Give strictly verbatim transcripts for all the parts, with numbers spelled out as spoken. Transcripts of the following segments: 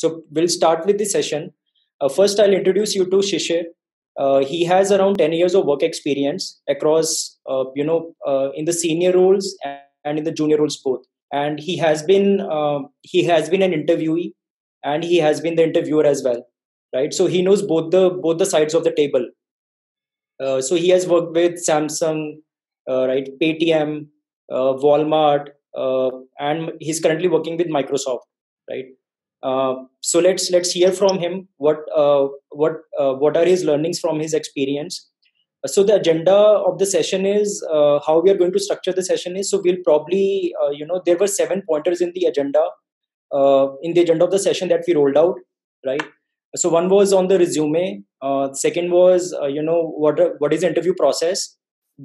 So we'll start with the session. Uh, first, I'll introduce you to Shishir. Uh, he has around ten years of work experience across, uh, you know, uh, in the senior roles and in the junior roles both. And he has been, uh, he has been an interviewee, and he has been the interviewer as well, right? So he knows both the both the sides of the table. Uh, so he has worked with Samsung, uh, right? Paytm, uh, Walmart, uh, and he's currently working with Microsoft, right? Uh, so let's let's hear from him what uh, what uh, what are his learnings from his experience. So the agenda of the session is uh, how we are going to structure the session is, so we'll probably uh, you know there were seven pointers in the agenda uh, in the agenda of the session that we rolled out, right? So one was on the resume, uh, second was uh, you know what what is the interview process,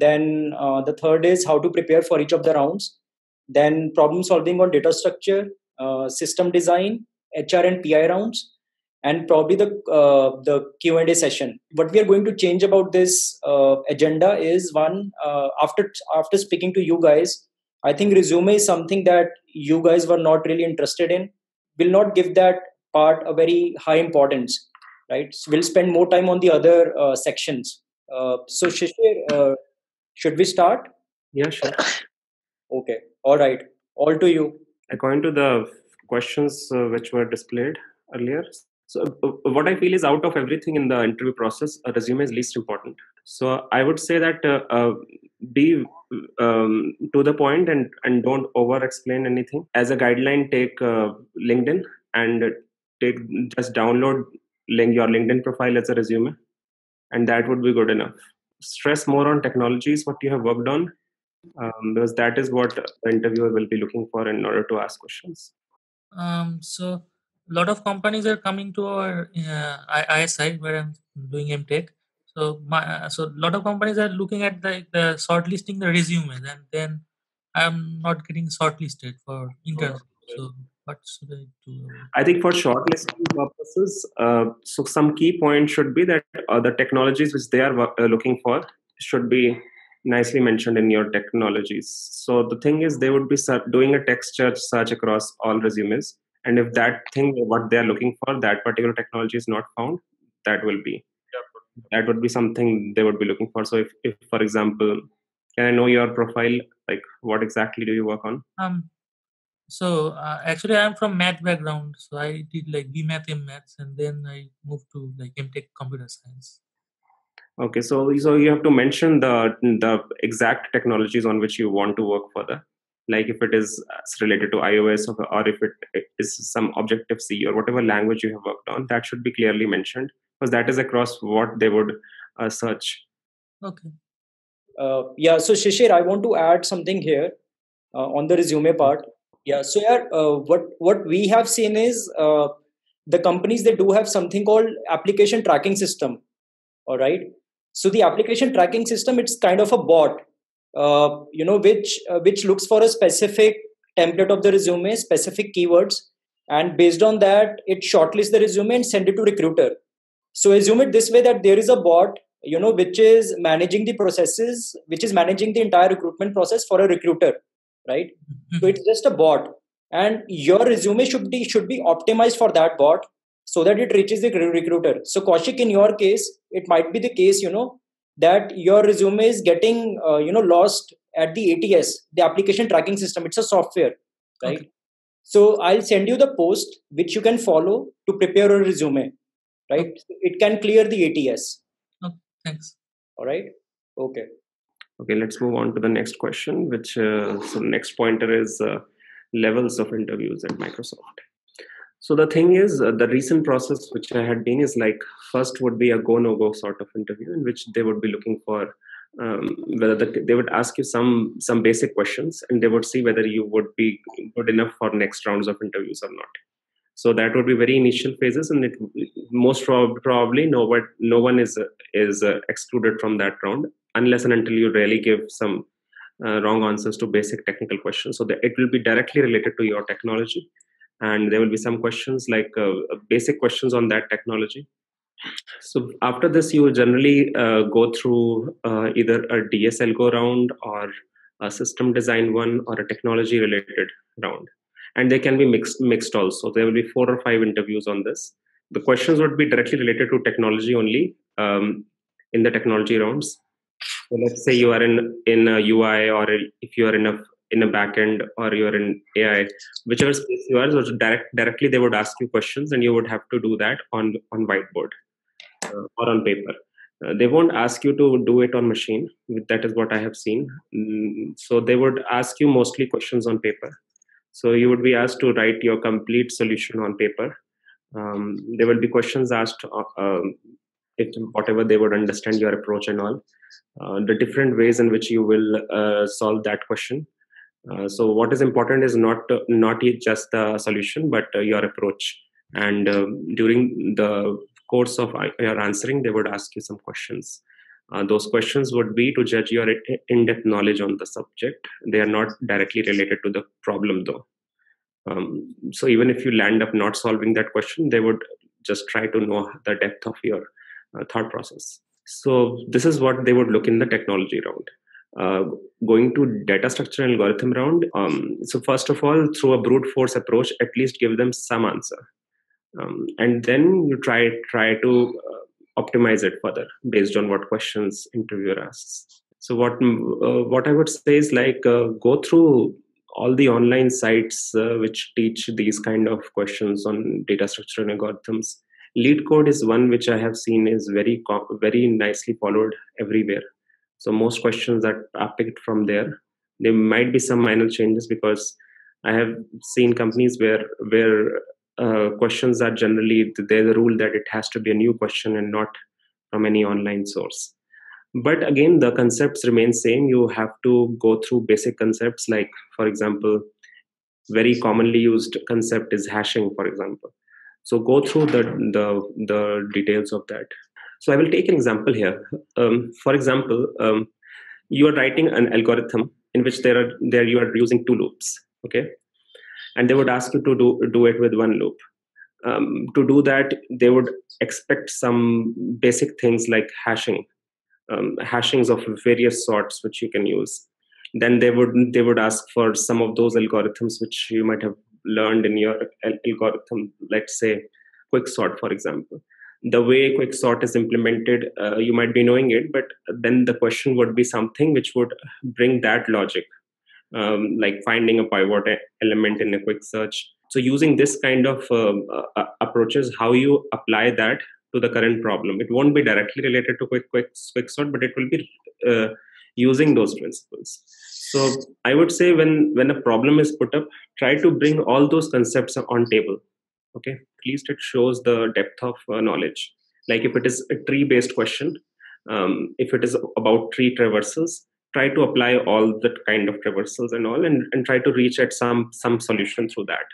then uh, the third is how to prepare for each of the rounds, then problem solving on data structure, uh, system design, H R and P I rounds, and probably the uh, the Q and A session. What we are going to change about this uh, agenda is, one, uh, after after speaking to you guys, I think resume is something that you guys were not really interested in. We'll not give that part a very high importance, right? So we'll spend more time on the other uh, sections. Uh, so Shishir, uh, should we start? Yeah, sure. Okay. All right. All to you. According to the questions uh, which were displayed earlier. So uh, what I feel is, out of everything in the interview process, a resume is least important. So I would say that uh, uh, be um, to the point and, and don't over explain anything. As a guideline, take uh, LinkedIn and take just download link, your LinkedIn profile as a resume, and that would be good enough. Stress more on technologies, what you have worked on, um, because that is what the interviewer will be looking for in order to ask questions. Um, so a lot of companies are coming to our uh, I S I where I'm doing MTech. So my, so a lot of companies are looking at the, the shortlisting the resumes, and then I'm not getting shortlisted for interview. So what should I do? I think for shortlisting purposes, uh, so some key points should be that uh, the technologies which they are uh, looking for should be nicely mentioned in your technologies. So the thing is, they would be doing a text search search across all resumes, and if that thing what they are looking for, that particular technology is not found, that will be that would be something they would be looking for. So if, if for example, can I know your profile? Like, what exactly do you work on? Um. So uh, actually, I'm from math background. So I did like B math, M maths, and then I moved to like MTech computer science. Okay, so so you have to mention the the exact technologies on which you want to work further. Like if it is related to iOS or, or if it, it is some Objective C or whatever language you have worked on, that should be clearly mentioned, because that is across what they would uh, search. Okay. Uh, yeah, so Shishir, I want to add something here uh, on the resume part. Yeah, so yeah, uh, what, what we have seen is uh, the companies, they do have something called application tracking system, all right? So the application tracking system, it's kind of a bot, uh, you know, which uh, which looks for a specific template of the resume, specific keywords, and based on that, it shortlists the resume and send it to recruiter. So assume it this way, that there is a bot, you know, which is managing the processes, which is managing the entire recruitment process for a recruiter, right? So it's just a bot, and your resume should be should be optimized for that bot, so that it reaches the recruiter. So Kaushik, in your case, it might be the case, you know, that your resume is getting, uh, you know, lost at the A T S, the application tracking system. It's a software, right? Okay. So I'll send you the post which you can follow to prepare your resume, right? Okay. It can clear the A T S. Okay, thanks. All right. Okay. Okay, let's move on to the next question, which uh, so next pointer is uh, levels of interviews at Microsoft. So the thing is, uh, the recent process which I had been is like, first would be a go no go sort of interview, in which they would be looking for um, whether the, they would ask you some some basic questions, and they would see whether you would be good enough for next rounds of interviews or not. So that would be very initial phases, and it most prob probably no one no one is uh, is uh, excluded from that round unless and until you really give some uh, wrong answers to basic technical questions. So that it will be directly related to your technology. And there will be some questions like uh, basic questions on that technology. So after this, you generally uh, go through uh, either a D S L go round or a system design one or a technology related round. and they can be mixed mixed also. There will be four or five interviews on this. The questions would be directly related to technology only um, in the technology rounds. So let's say you are in in a U I, or if you are in a in a backend, or you are in A I, whichever space you are, so direct directly they would ask you questions, and you would have to do that on on whiteboard uh, or on paper. Uh, they won't ask you to do it on machine. That is what I have seen. Mm, so they would ask you mostly questions on paper. So you would be asked to write your complete solution on paper. Um, there will be questions asked uh, um, if whatever they would understand your approach and all, uh, the different ways in which you will uh, solve that question. Uh, so what is important is not uh, not just the solution, but uh, your approach. And uh, during the course of your answering, they would ask you some questions. Uh, those questions would be to judge your in-depth knowledge on the subject. They are not directly related to the problem, though. Um, so even if you land up not solving that question, they would just try to know the depth of your uh, thought process. So this is what they would look in the technology round. Uh, going to data structure and algorithm round. Um, so first of all, through a brute force approach, at least give them some answer. Um, and then you try, try to uh, optimize it further based on what questions interviewer asks. So what, uh, what I would say is like uh, go through all the online sites uh, which teach these kind of questions on data structure and algorithms. LeetCode is one which I have seen is very, very nicely followed everywhere. So most questions that are picked from there. There might be some minor changes because I have seen companies where, where uh, questions are generally, there's a rule that it has to be a new question and not from any online source. But again, the concepts remain same. You have to go through basic concepts like, for example, very commonly used concept is hashing, for example. So go through the, the, the details of that. So I will take an example here. Um, for example, um, you are writing an algorithm in which there are there you are using two loops, okay? And they would ask you to do, do it with one loop. Um, to do that, they would expect some basic things like hashing. Um, hashings of various sorts which you can use. Then they would they would ask for some of those algorithms which you might have learned in your algorithm. Let's say quicksort, for example. The way quicksort is implemented, uh, you might be knowing it, but then the question would be something which would bring that logic, um, like finding a pivot element in a quick search. So using this kind of uh, uh, approaches, how you apply that to the current problem. It won't be directly related to quick, quick, quick sort, but it will be uh, using those principles. So I would say when, when a problem is put up, try to bring all those concepts on table. Okay, at least it shows the depth of uh, knowledge. Like if it is a tree-based question, um, if it is about tree traversals, try to apply all that kind of traversals and all, and, and try to reach at some, some solution through that.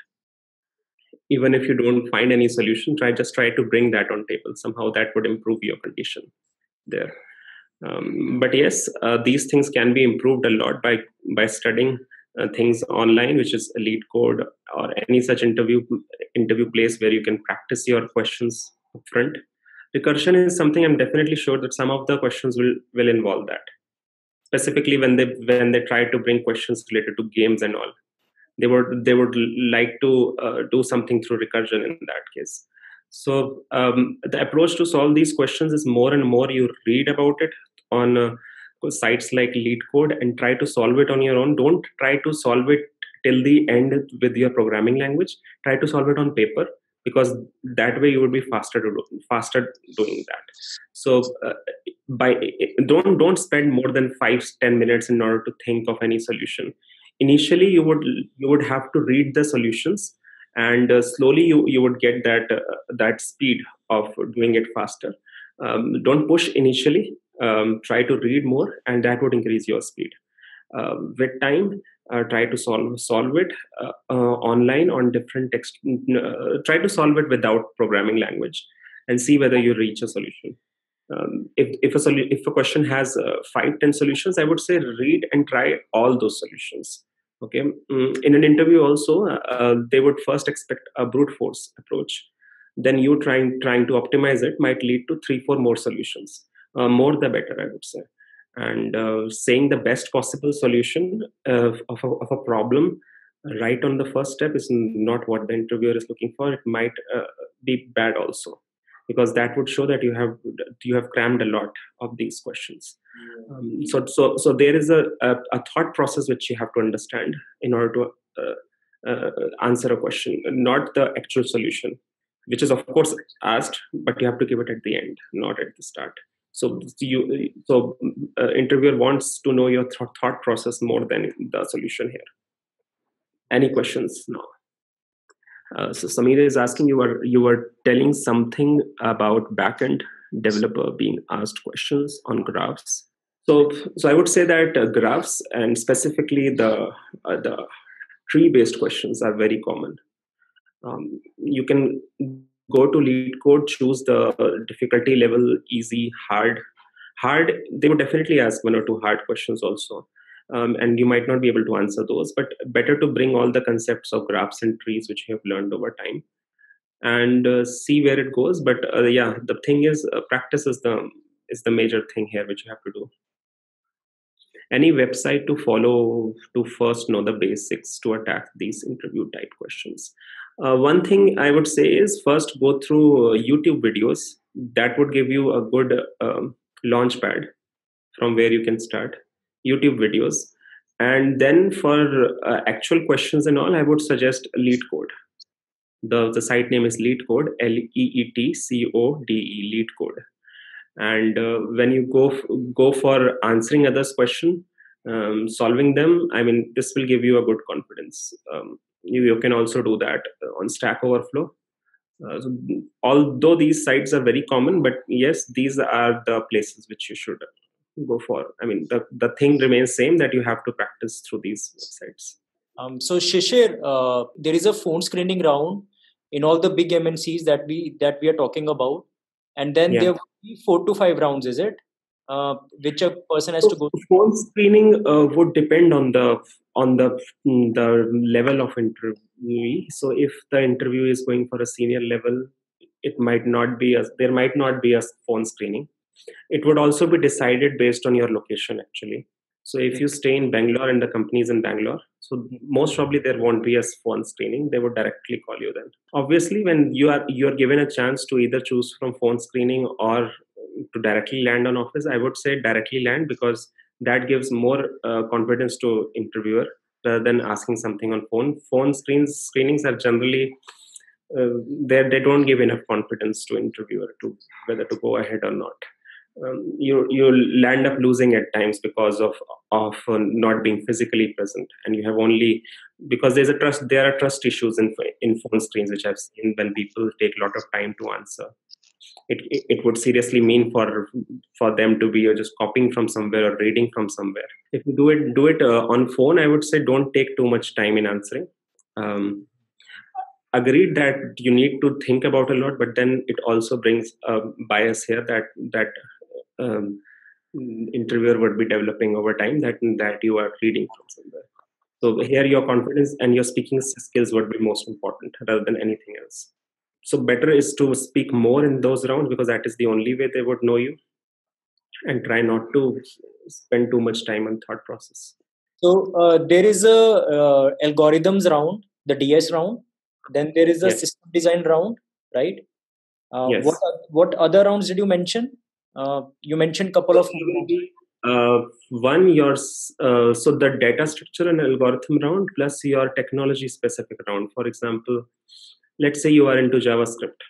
Even if you don't find any solution, try just try to bring that on table. Somehow that would improve your condition there. Um, but yes, uh, these things can be improved a lot by, by studying uh, things online, which is LeetCode or any such interview, interview place where you can practice your questions upfront. Recursion is something I'm definitely sure that some of the questions will, will involve that. Specifically when they, when they try to bring questions related to games and all. They would they would like to uh, do something through recursion in that case. So um, the approach to solve these questions is more and more you read about it on uh, sites like LeetCode and try to solve it on your own. Don't try to solve it till the end with your programming language. Try to solve it on paper because that way you would be faster to do, faster doing that. So uh, by don't don't spend more than five ten minutes in order to think of any solution. Initially, you would you would have to read the solutions, and uh, slowly you you would get that uh, that speed of doing it faster. Um, don't push initially. Um, try to read more, and that would increase your speed. Uh, with time, uh, try to solve solve it uh, uh, online on different text. Uh, try to solve it without programming language, and see whether you reach a solution. Um, if if a solu if a question has uh, five ten solutions, I would say read and try all those solutions. Okay, in an interview also uh, they would first expect a brute force approach. Then you trying trying to optimize it might lead to three four more solutions. Uh, more the better, I would say. And uh, saying the best possible solution uh, of a, of a problem right on the first step is not what the interviewer is looking for. It might uh, be bad also, because that would show that you have you have crammed a lot of these questions. Um, so so so there is a, a a thought process which you have to understand in order to uh, uh, answer a question, not the actual solution, which is of course asked, but you have to give it at the end, not at the start. So you so uh, interviewer wants to know your th- thought process more than the solution here. Any questions now? Uh, so Samira is asking, you were you were telling something about backend developer being asked questions on graphs. So so I would say that uh, graphs and specifically the uh, the tree based questions are very common. Um, you can go to LeetCode, choose the difficulty level, easy, hard. Hard, they would definitely ask one or two hard questions also. Um, and you might not be able to answer those, but better to bring all the concepts of graphs and trees which you have learned over time and uh, see where it goes. But uh, yeah, the thing is, uh, practice is the is the major thing here which you have to do. Any website to follow to first know the basics to attack these interview type questions. Uh, one thing I would say is first go through uh, YouTube videos. That would give you a good uh, launch pad from where you can start. YouTube videos, and then for uh, actual questions and all, I would suggest LeetCode. The the site name is LeetCode, L E E T C O D E, LeetCode. And uh, when you go go for answering others' question, um, solving them, I mean, this will give you a good confidence. Um, you, you can also do that on Stack Overflow. Uh, so, although these sites are very common, but yes, these are the places which you should go for. I mean, the, the thing remains same that you have to practice through these websites. Um, so Shishir, uh, there is a phone screening round in all the big M N Cs that we that we are talking about, and then yeah. there will be four to five rounds, is it? Uh, which a person has so to go through? Phone screening uh, would depend on the on the the level of interviewee. So if the interview is going for a senior level, it might not be a, there might not be a phone screening. It would also be decided based on your location, actually. So if you stay in Bangalore and the company is in Bangalore, so most probably there won't be a phone screening. They would directly call you then. Obviously, when you are you are given a chance to either choose from phone screening or to directly land on office, I would say directly land, because that gives more uh, confidence to interviewer rather than asking something on phone. Phone screens screenings are generally uh, they they don't give enough confidence to interviewer to whether to go ahead or not. Um, you you'll end up losing at times because of of uh, not being physically present, and you have only because there's a trust. There are trust issues in in phone screens which I've seen when people take a lot of time to answer. It it, it would seriously mean for for them to be you're just copying from somewhere or reading from somewhere. If you do it do it uh, on phone, I would say don't take too much time in answering. Um, Agreed that you need to think about a lot, but then it also brings a bias here that that. Um, interviewer would be developing over time that that you are reading from somewhere. So here your confidence and your speaking skills would be most important rather than anything else. So better is to speak more in those rounds, because that is the only way they would know you, and try not to spend too much time on thought process. So uh, there is a uh, algorithms round, the D S round. Then there is a yes. system design round, right? Uh, yes. What what other rounds did you mention? Uh, you mentioned couple of uh, one your uh, so the data structure and algorithm round plus your technology specific round. For example, let's say you are into JavaScript,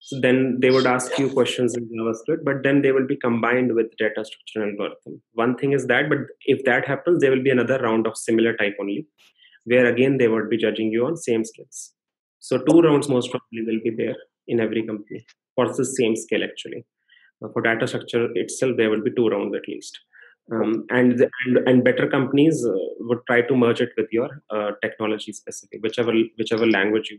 so then they would ask you questions in JavaScript, but then they will be combined with data structure and algorithm. One thing is that, but if that happens, there will be another round of similar type only, where again they would be judging you on same skills. So two rounds most probably will be there in every company for the same skill actually. For data structure itself, there will be two rounds at least, um, and, the, and and better companies uh, would try to merge it with your uh, technology specific, whichever whichever language you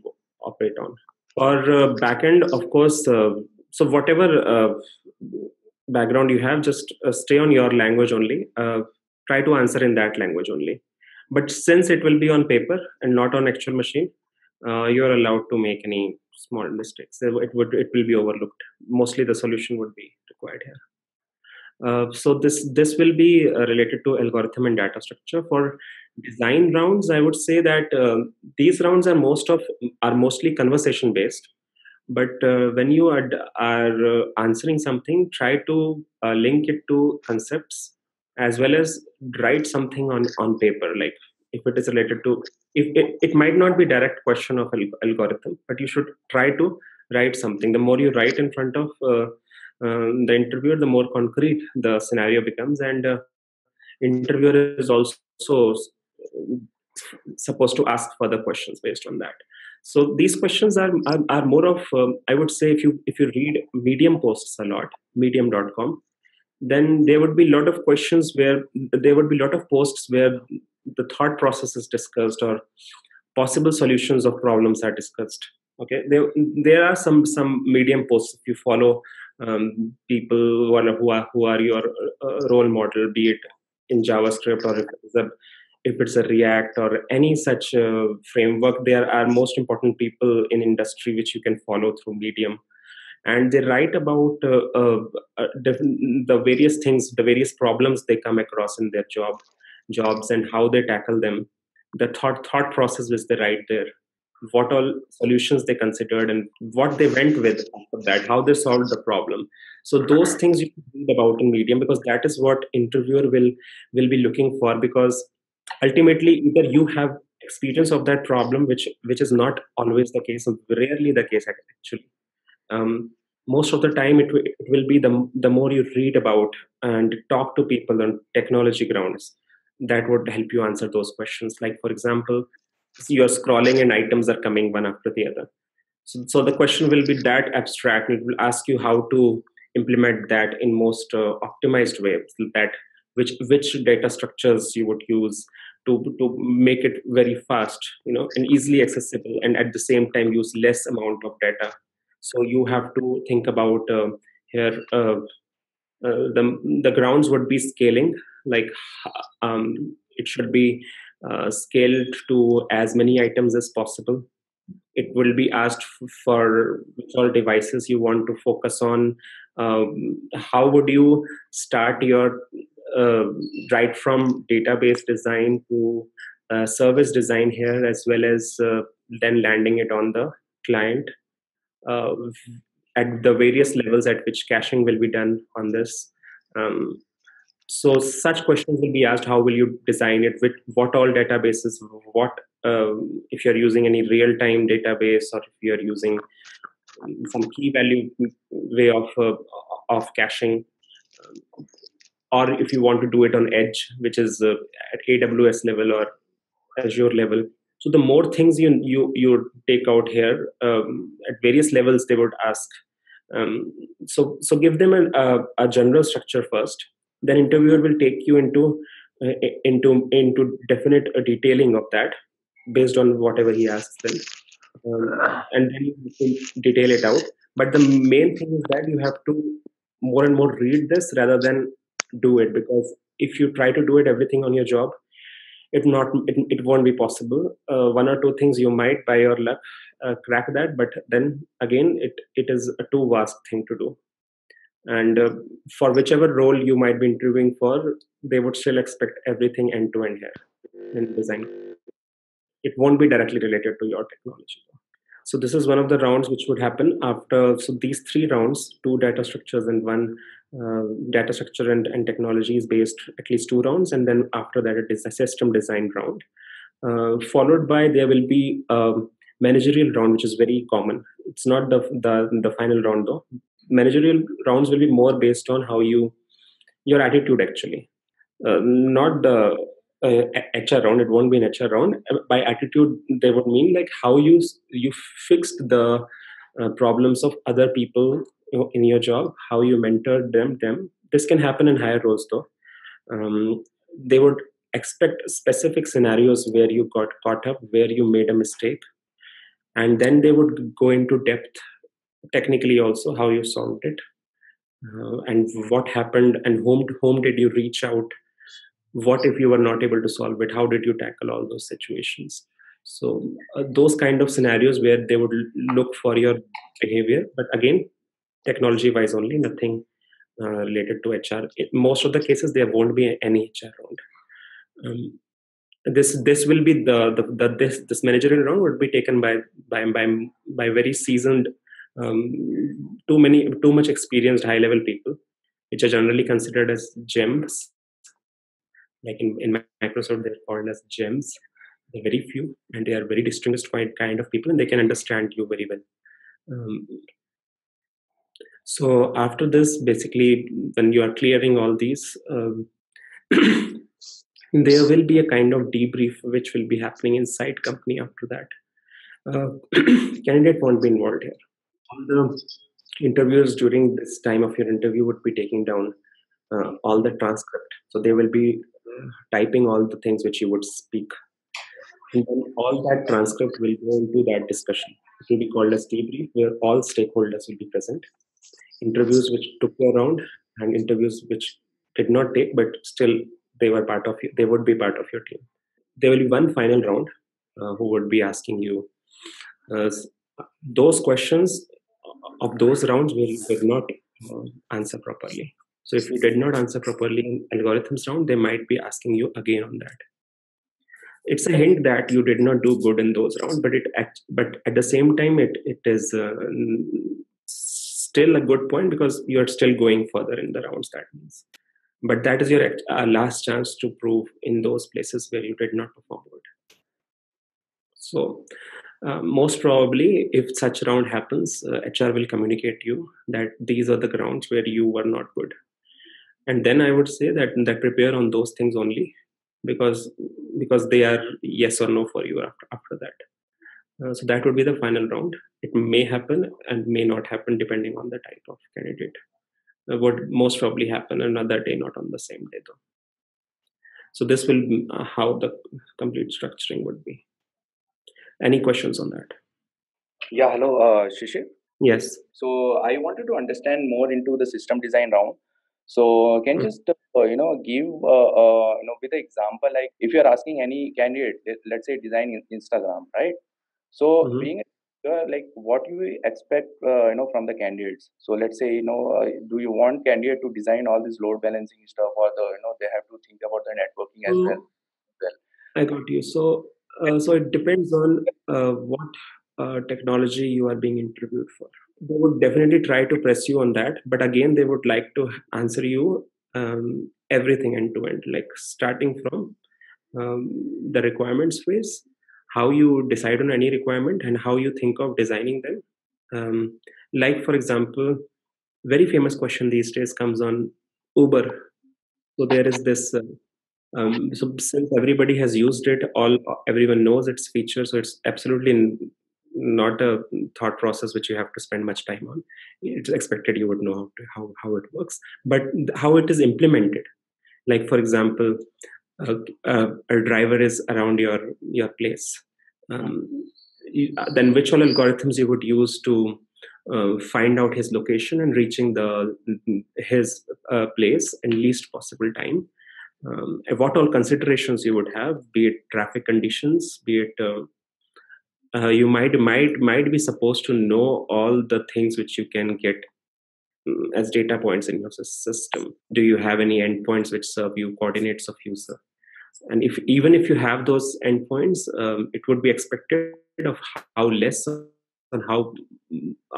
operate on. For uh, backend, of course, uh, so whatever uh, background you have, just uh, stay on your language only. Uh, try to answer in that language only. But since it will be on paper and not on actual machine, uh, you are allowed to make any small mistakes. It would it will be overlooked. Mostly the solution would be required here. Uh, so this this will be uh, related to algorithm and data structure. For design rounds, I would say that uh, these rounds are most of are mostly conversation based. But uh, when you are, are uh, answering something, try to uh, link it to concepts as well as write something on, on paper. Like if it is related to, if it, it might not be direct question of an algorithm, but you should try to write something. The more you write in front of uh, um, the interviewer, the more concrete the scenario becomes. And uh, interviewer is also supposed to ask further questions based on that. So these questions are, are, are more of, um, I would say, if you if you read Medium posts a lot, medium dot com, then there would be a lot of questions where, there would be a lot of posts where the thought process is discussed or possible solutions of problems are discussed. Okay, there, there are some, some Medium posts if you follow um, people who are, who are, who are your uh, role model, be it in JavaScript or if it's a, if it's a React or any such uh, framework. There are most important people in industry which you can follow through Medium. And they write about uh, uh, uh, the various things, the various problems they come across in their job, jobs and how they tackle them, the thought, thought process which they write there, what all solutions they considered and what they went with after that, how they solved the problem. So those things you can read about in Medium, because that is what interviewer will, will be looking for, because ultimately, either you have experience of that problem, which which is not always the case, rarely the case actually. Um, most of the time, it, it will be the, the more you read about and talk to people on technology grounds, that would help you answer those questions. Like, for example, you're scrolling and items are coming one after the other. So, so the question will be that abstract. It will ask you how to implement that in most uh, optimized way, that Which which data structures you would use to to make it very fast, you know, and easily accessible, and at the same time use less amount of data. So you have to think about uh, here uh, uh, the the grounds would be scaling, like um, it should be uh, scaled to as many items as possible. It will be asked for which all devices you want to focus on. Um, how would you start your Uh, right from database design to uh, service design here, as well as uh, then landing it on the client uh, at the various levels at which caching will be done on this. Um, so such questions will be asked. How will you design it? With what all databases? What uh, if you're using any real-time database, or if you're using some key value way of uh, of caching? Um, Or if you want to do it on edge, which is uh, at A W S level or Azure level. So the more things you you you take out here um, at various levels, they would ask. Um, so so give them an, uh, a general structure first. Then interviewer will take you into uh, into into definite uh, detailing of that based on whatever he asks them, um, and then you detail it out. But the main thing is that you have to more and more read this rather than do it, because if you try to do it everything on your job, it not it, it won't be possible. Uh, one or two things you might by your luck uh, crack that, but then again it it is a too vast thing to do. And uh, for whichever role you might be interviewing for, they would still expect everything end to end here in design. It won't be directly related to your technology. So this is one of the rounds which would happen after. So these three rounds, two data structures and one uh, data structure and, and technology is based, at least two rounds. And then after that, it is a system design round. Uh, followed by, there will be a managerial round, which is very common. It's not the, the, the final round though. Managerial rounds will be more based on how you, your attitude actually, uh, not the Uh, H R round. It won't be an H R round. By attitude, they would mean like how you you fixed the uh, problems of other people in your job, how you mentored them. Them. This can happen in higher roles though. Um, they would expect specific scenarios where you got caught up, where you made a mistake, and then they would go into depth technically also how you solved it, uh, and what happened, and whom whom did you reach out. What if you were not able to solve it? How did you tackle all those situations? So uh, those kind of scenarios where they would look for your behavior, but again, technology-wise only, nothing uh, related to H R. In most of the cases, there won't be any H R round. Um, this this will be the, the, the this this managerial round would be taken by by by, by very seasoned, um, too many too much experienced high level people, which are generally considered as gems. Like in, in Microsoft, they're called as gems. They're very few, and they are very distinguished kind of people, and they can understand you very well. Um, so after this, basically, when you are clearing all these, um, there will be a kind of debrief which will be happening inside company after that. Uh, candidate won't be involved here. All the interviewers during this time of your interview would be taking down uh, all the transcript. So they will be typing all the things which you would speak, and then all that transcript will go into that discussion. It will be called as debrief, where all stakeholders will be present. Interviews which took you around and interviews which did not take, but still they were part of you, they would be part of your team. There will be one final round uh, who would be asking you uh, those questions of those rounds will, will not uh, answer properly. So if you did not answer properly in algorithms round, they might be asking you again on that. It's a hint that you did not do good in those rounds, but it act, but at the same time, it it is uh, still a good point because you are still going further in the rounds. That means, but that is your uh, last chance to prove in those places where you did not perform good. So. Uh, most probably, if such round happens, uh, H R will communicate you that these are the grounds where you were not good. And then I would say that, that prepare on those things only, because, because they are yes or no for you after, after that. Uh, so that would be the final round. It may happen and may not happen depending on the type of candidate. It would most probably happen another day, not on the same day though. So this will be how the complete structuring would be. Any questions on that? Yeah, hello, uh, Shishir. Yes. So I wanted to understand more into the system design round. So can you mm. just, uh, you know, give, uh, uh, you know, with an example, like if you're asking any candidate, let's say design Instagram, right? So mm-hmm. being uh, like what you expect, uh, you know, from the candidates. So let's say, you know, uh, do you want candidate to design all this load balancing stuff, or the, you know, they have to think about the networking as mm. well. well? I got you. So. Uh, so it depends on uh, what uh, technology you are being interviewed for. They would definitely try to press you on that, but again, they would like to answer you um, everything end to end, like starting from um, the requirements phase, how you decide on any requirement and how you think of designing them. Um, like for example, very famous question these days comes on Uber. So there is this... Uh, Um, so since everybody has used it, all everyone knows its features, so it's absolutely not a thought process which you have to spend much time on. It's expected you would know how, how it works, but how it is implemented. Like for example, a, a, a driver is around your, your place. Um, you, then which all algorithms you would use to uh, find out his location and reaching the his uh, place in least possible time. Um, what all considerations you would have, be it traffic conditions, be it uh, uh, you might might might be supposed to know all the things which you can get um, as data points in your system. Do you have any endpoints which serve you, coordinates of user? And if even if you have those endpoints, um, it would be expected of how less and how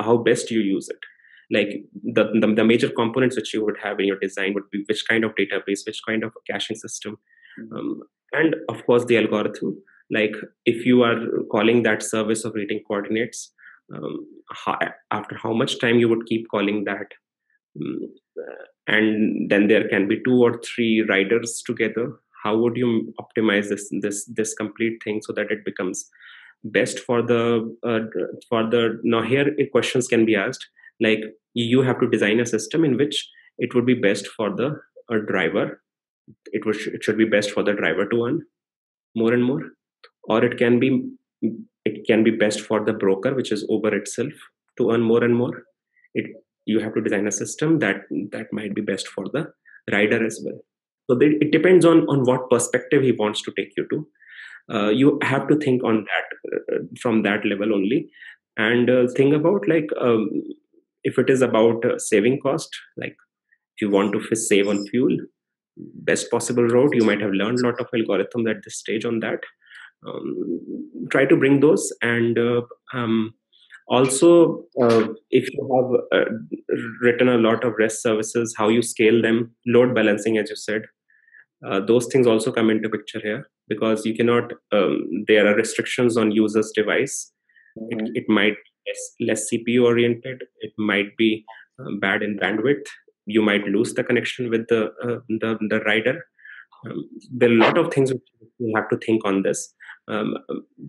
how best you use it. Like the, the the major components which you would have in your design would be which kind of database, which kind of caching system, mm-hmm. um, and of course the algorithm. Like if you are calling that service of reading coordinates, um, how, after how much time you would keep calling that, um, and then there can be two or three riders together. How would you optimize this this this complete thing so that it becomes best for the uh, for the now here questions can be asked. Like you have to design a system in which it would be best for the uh, driver. It would it should be best for the driver to earn more and more, or it can be it can be best for the broker, which is Uber itself, to earn more and more. It you have to design a system that that might be best for the rider as well. So they, it depends on on what perspective he wants to take you to. Uh, you have to think on that uh, from that level only, and uh, think about like. Um, If it is about uh, saving cost, like if you want to save on fuel, best possible route. You might have learned a lot of algorithms at this stage on that. Um, try to bring those, and uh, um, also uh, if you have uh, written a lot of REST services, how you scale them, load balancing, as you said, uh, those things also come into picture here, because you cannot, um, there are restrictions on user's device. Mm-hmm. it, it might be less, less C P U oriented, it might be uh, bad in bandwidth, you might lose the connection with the, uh, the, the rider. Um, there are a lot of things which you have to think on this. Um,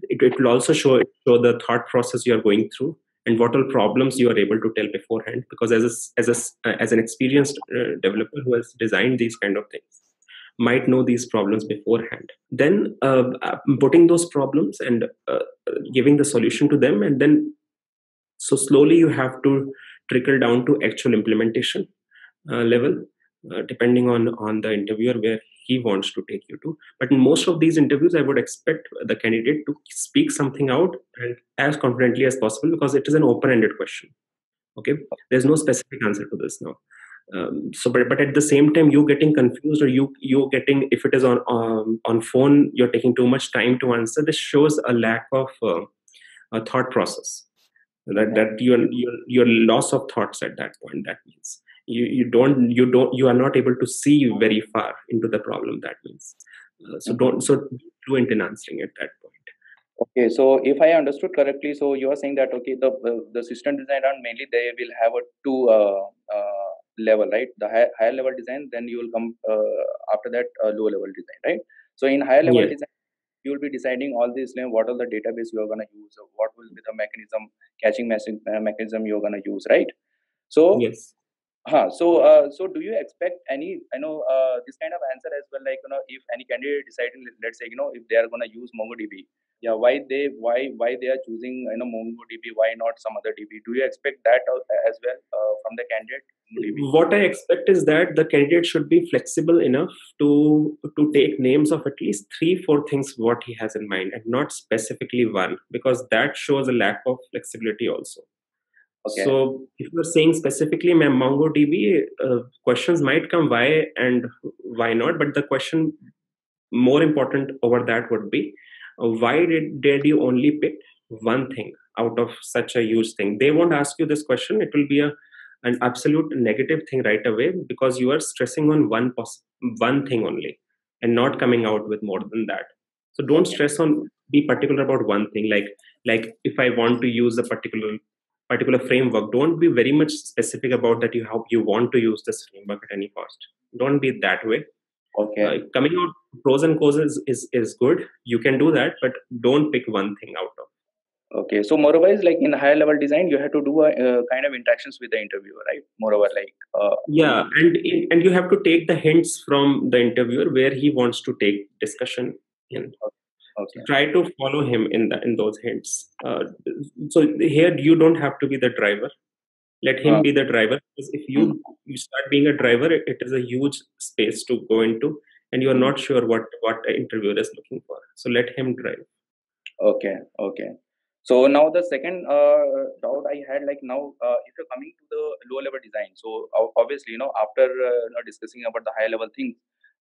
it, it will also show, show the thought process you are going through and what all problems you are able to tell beforehand, because as a, as a, as an experienced uh, developer who has designed these kind of things might know these problems beforehand. Then uh, putting those problems and uh, giving the solution to them, and then so slowly you have to trickle down to actual implementation uh, level, uh, depending on, on the interviewer where he wants to take you to. But in most of these interviews, I would expect the candidate to speak something out and as confidently as possible, because it is an open-ended question. Okay, there's no specific answer to this now. Um, so, but, but at the same time, you getting confused, or you you getting, if it is on um, on phone, you're taking too much time to answer. This shows a lack of uh, a thought process. That that your your your loss of thoughts at that point. That means. You, you don't you don't you are not able to see very far into the problem, that means. Uh, so don't so fluent in answering at that point. Okay, so if I understood correctly, so you are saying that okay, the the system design round mainly they will have a two uh, uh, level, right? The high, higher level design, then you will come uh, after that uh, lower level design, right? So in higher level yeah. design, you will be deciding all these, what are the database you are going to use, what will be the mechanism caching mechanism you are going to use, right? So yes. Huh. So, uh, so do you expect any, I know, uh, this kind of answer as well, like, you know, if any candidate deciding, let's say, you know, if they are going to use MongoDB, yeah, why they, why, why they are choosing, you know, MongoDB, why not some other D B? Do you expect that as well uh, from the candidate? MongoDB? What I expect is that the candidate should be flexible enough to, to take names of at least three, four things what he has in mind, and not specifically one, because that shows a lack of flexibility also. Okay. So if you're saying specifically MongoDB, uh, questions might come why and why not, but the question more important over that would be, uh, why did, did you only pick one thing out of such a huge thing? They won't ask you this question. It will be a, an absolute negative thing right away, because you are stressing on one, pos one thing only and not coming out with more than that. So don't stress on, be particular about one thing. Like, like if I want to use a particular particular framework, don't be very much specific about that you how you want to use this framework at any cost. Don't be that way. Okay. Uh, coming out pros and cons is, is, is good. You can do that, but don't pick one thing out of. Okay. So moreover, like in higher level design, you have to do a uh, kind of interactions with the interviewer, right? Moreover, like. Uh, yeah. And, and you have to take the hints from the interviewer where he wants to take discussion in. Okay. Okay. Try to follow him in the, in those hints. Uh, so here you don't have to be the driver. Let him uh, be the driver. Because if you, you start being a driver, it, it is a huge space to go into, and you are not sure what what the interviewer is looking for. So let him drive. Okay. Okay. So now the second uh, doubt I had, like now, uh, if you're coming to the low level design, so obviously, you know, after uh, you know, discussing about the high level things,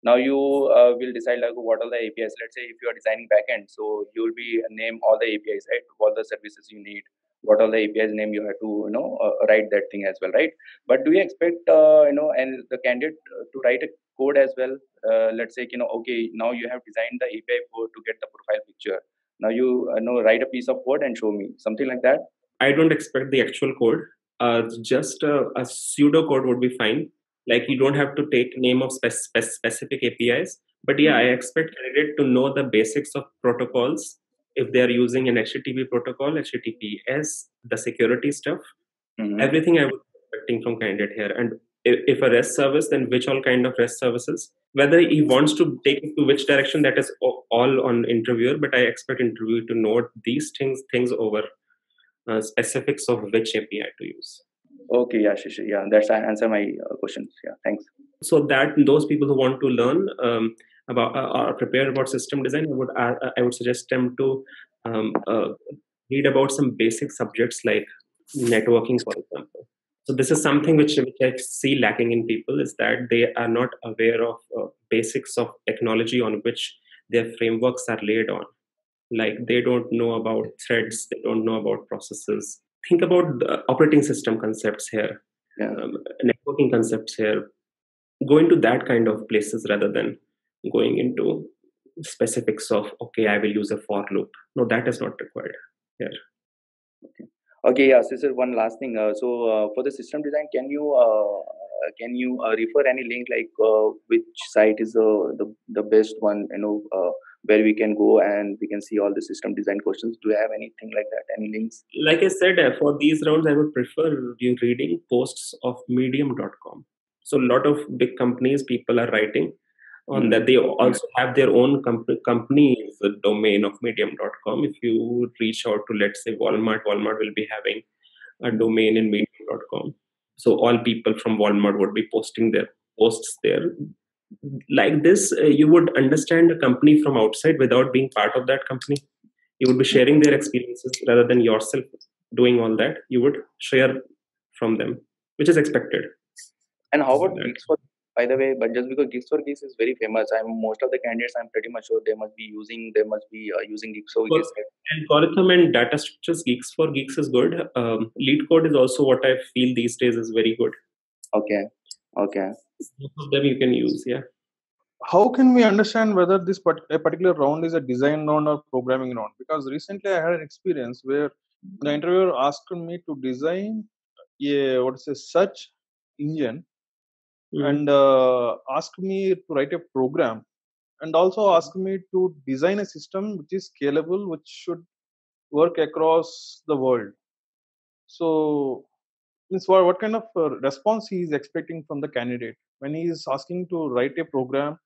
now you uh, will decide like what are the A P Is. Let's say if you are designing backend, so you will be name all the A P Is, right? What the services you need, what all the A P Is name you have to, you know, uh, write that thing as well, right? But do you expect uh, you know, and the candidate to write a code as well? Uh, let's say, you know, okay, now you have designed the A P I code to get the profile picture. Now you, you know, write a piece of code and show me something like that. I don't expect the actual code. Uh, just a, a pseudo code would be fine. Like you don't have to take name of spe spe specific A P Is, but yeah, I expect candidate to know the basics of protocols. If they are using an H T T P protocol, H T T P S, the security stuff, mm-hmm. everything I was expecting from candidate here. And if, if a REST service, then which all kind of REST services, whether he wants to take it to which direction, that is all on interviewer, but I expect interviewer to know these things, things over uh, specifics of which A P I to use. Okay, yeah, Shishir, yeah, that's answer my uh, questions. Yeah, thanks. So that those people who want to learn um, about uh, or prepare about system design, I would uh, I would suggest them to um, uh, read about some basic subjects like networking, for example. So this is something which, which I see lacking in people, is that they are not aware of uh, basics of technology on which their frameworks are laid on. Like they don't know about threads, they don't know about processes. Think about the operating system concepts here, yeah. um, networking concepts here. Go into that kind of places rather than going into specifics of, okay, I will use a for loop. No, that is not required here. Okay. Okay, yeah, so this is one last thing. Uh, so uh, for the system design, can you uh, can you uh, refer any link, like uh, which site is uh, the the best one, you know, uh, where we can go and we can see all the system design questions? Do you have anything like that, any links? Like I said, uh, for these rounds, I would prefer you reading posts of medium dot com. So a lot of big companies, people are writing on mm-hmm. that. They also have their own comp companies, the domain of medium dot com. If you reach out to, let's say, Walmart, Walmart will be having a domain in medium dot com. So all people from Walmart would be posting their posts there. Like this, uh, you would understand a company from outside without being part of that company. You would be sharing their experiences rather than yourself doing all that. You would share from them, which is expected. And how about Geeks for Geeks, by the way? But just because Geeks for Geeks is very famous, I'm most of the candidates, I'm pretty much sure they must be using, they must be uh, using Geeks for Geeks. Algorithm and data structures, Geeks for Geeks is good. Um, LeetCode is also what I feel these days is very good. Okay. Okay. Most of them you can use, yeah. How can we understand whether this part a particular round is a design round or programming round? Because recently I had an experience where the interviewer asked me to design a, what is a search engine. Mm. And uh, asked me to write a program, and also asked me to design a system which is scalable, which should work across the world. So, so what kind of response he is expecting from the candidate when he is asking to write a program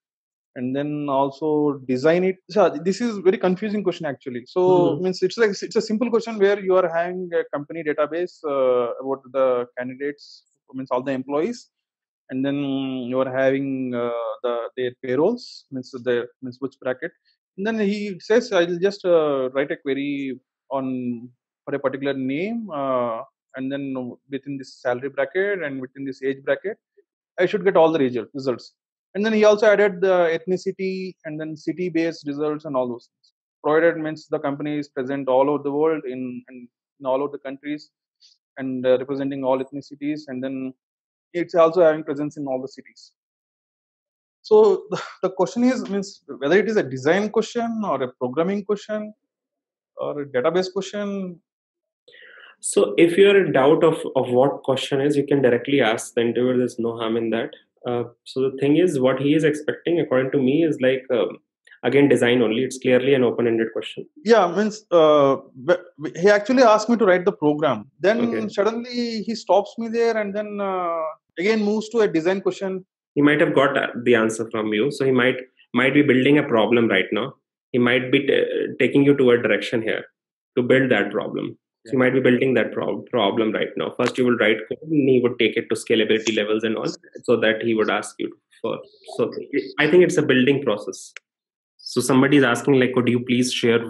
and then also design it? So this is a very confusing question actually. So mm. means it's like it's a simple question where you are having a company database uh, about the candidates, means all the employees. And then you are having uh, the their payrolls, means their means which bracket. And then he says, "I'll just uh, write a query on for a particular name, uh, and then within this salary bracket and within this age bracket, I should get all the result results." And then he also added the ethnicity and then city-based results and all those things. Provided means the company is present all over the world in in, in all of the countries and uh, representing all ethnicities, and then it's also having presence in all the cities. So the, the question is, means whether it is a design question or a programming question or a database question. So if you're in doubt of, of what question is, you can directly ask the interviewer. There's no harm in that. Uh, so the thing is, what he is expecting, according to me, is like, um, again, design only. It's clearly an open-ended question. Yeah, means uh, he actually asked me to write the program. Then okay. suddenly he stops me there and then uh, again moves to a design question. He might have got the answer from you. So he might might be building a problem right now. He might be taking you to a direction here to build that problem. So yeah. He might be building that pro problem right now. First, you will write code and he would take it to scalability levels and all, so that he would ask you for. So I think it's a building process. So somebody is asking, like, could you please share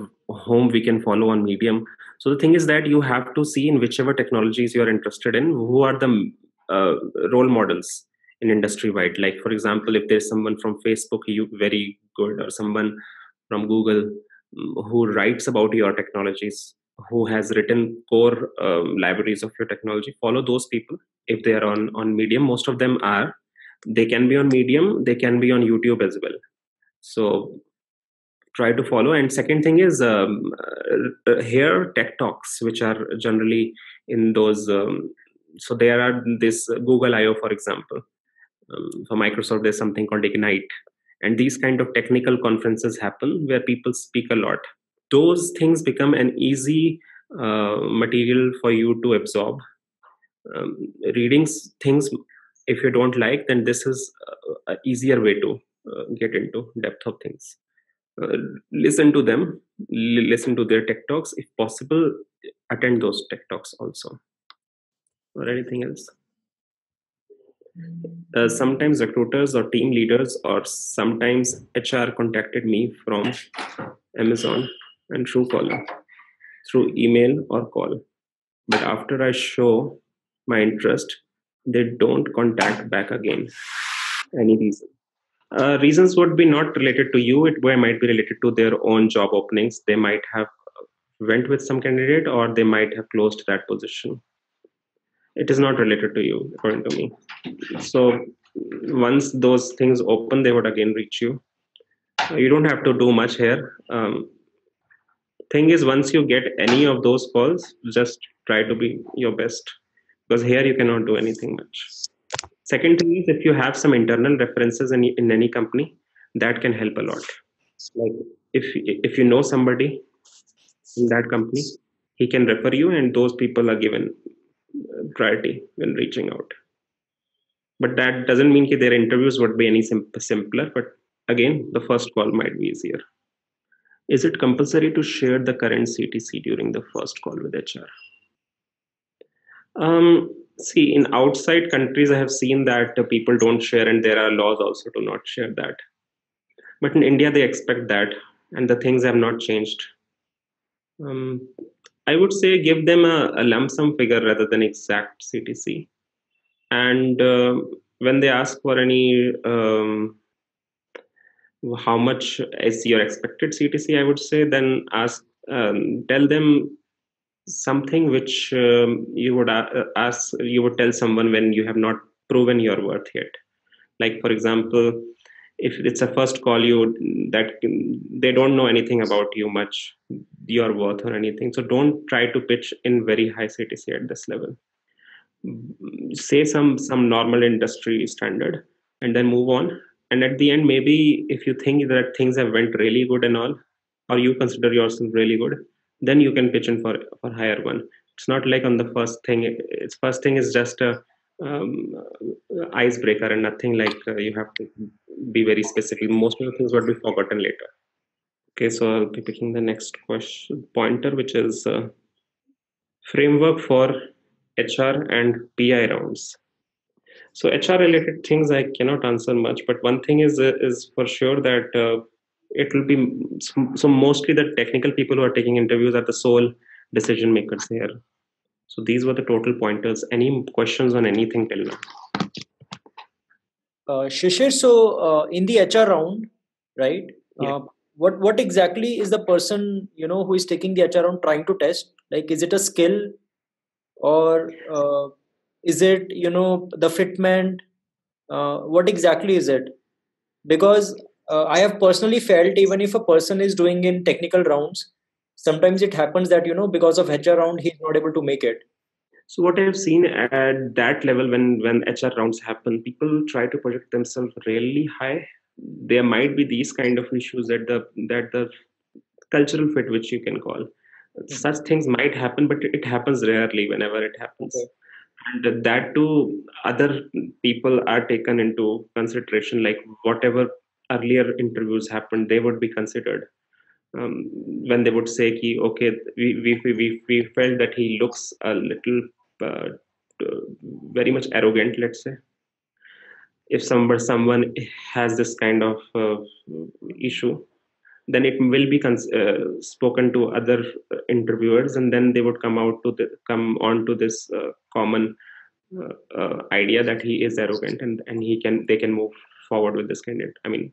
whom we can follow on Medium? So the thing is that you have to see in whichever technologies you are interested in, who are the uh, role models in industry-wide. Like, for example, if there's someone from Facebook, you very good, or someone from Google who writes about your technologies, who has written core um, libraries of your technology, follow those people if they are on, on Medium. Most of them are. They can be on Medium. They can be on YouTube as well. So try to follow. And second thing is um, uh, here tech talks, which are generally in those. Um, so there are this Google I O, for example. Um, for Microsoft, there's something called Ignite. And these kind of technical conferences happen where people speak a lot. Those things become an easy uh, material for you to absorb. Um, reading things, if you don't like, then this is an easier way to uh, get into depth of things. Uh, listen to them, listen to their tech talks. If possible, attend those tech talks also. Or anything else. Uh, sometimes recruiters or team leaders or sometimes H R contacted me from Amazon and Truecaller through email or call. But after I show my interest, they don't contact back again. Any reason. Uh, reasons would be not related to you. It might be related to their own job openings. They might have went with some candidate, or they might have closed that position. It is not related to you, according to me. So once those things open, they would again reach you. You don't have to do much here. Um, thing is, once you get any of those calls, just try to be your best, because here you cannot do anything much. Second thing is, if you have some internal references in, in any company, that can help a lot. Like if, if you know somebody in that company, he can refer you, and those people are given priority when reaching out. But that doesn't mean that their interviews would be any sim simpler, but again, the first call might be easier. Is it compulsory to share the current C T C during the first call with H R? Um, see, in outside countries, I have seen that uh, people don't share, and there are laws also to not share that. But in India, they expect that, and the things have not changed. Um, I would say give them a, a lump sum figure rather than exact C T C. And uh, when they ask for any, um, how much is your expected C T C, I would say, then ask, um, tell them something which um, you would ask, you would tell someone when you have not proven your worth yet. Like, for example, if it's a first call, you that they don't know anything about you much, your worth or anything. So don't try to pitch in very high C T C at this level. Say some some normal industry standard, and then move on. And at the end, maybe if you think that things have went really good and all, or you consider yourself really good, then you can pitch in for for higher one. It's not like on the first thing. It's first thing is just a um, icebreaker and nothing like uh, you have to be very specific. Most of the things would be forgotten later. Okay, so I'll be picking the next question pointer, which is uh, framework for H R and P I rounds. So H R related things I cannot answer much, but one thing is uh, is for sure that uh, it will be so mostly the technical people who are taking interviews are the sole decision makers here. So these were the total pointers. Any questions on anything till now? Uh, Shishir, so uh, in the H R round, right? Yeah. Uh, what what exactly is the person you know who is taking the H R round trying to test? Like, is it a skill, or uh, is it you know the fitment? Uh, what exactly is it? Because Uh, I have personally felt, even if a person is doing in technical rounds, sometimes it happens that, you know, because of H R round, he's not able to make it. So what I have seen at that level, when, when H R rounds happen, people try to project themselves really high. There might be these kind of issues that the, that the cultural fit, which you can call. Mm-hmm. Such things might happen, but it happens rarely whenever it happens. Okay. And that too, other people are taken into consideration, like whatever earlier interviews happened, they would be considered um, when they would say, ki, okay, we, we, we, we felt that he looks a little, uh, very much arrogant, let's say. If someone, someone has this kind of uh, issue, then it will be uh, spoken to other interviewers, and then they would come out to the, come on to this uh, common uh, uh, idea that he is arrogant, and, and he can, they can move forward with this candidate. I mean,